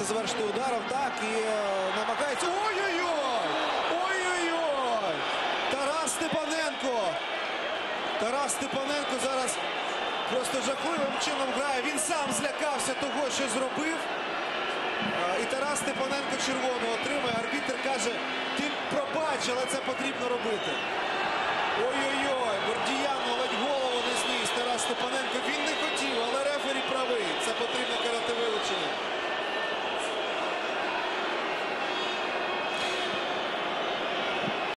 встигти завершити ударом, так, і намагається. Ой-ой-ой! Ой-ой-ой! Тарас Степаненко! Тарас Степаненко зараз просто жахливим чином грає. Він сам злякався того, що зробив. І Тарас Степаненко червону отримає. Арбітр каже, ти пробач, але це потрібно робити. Ой-ой-ой! Гордіян ледь голову не зніс. Тарас Степаненко, він не хотів.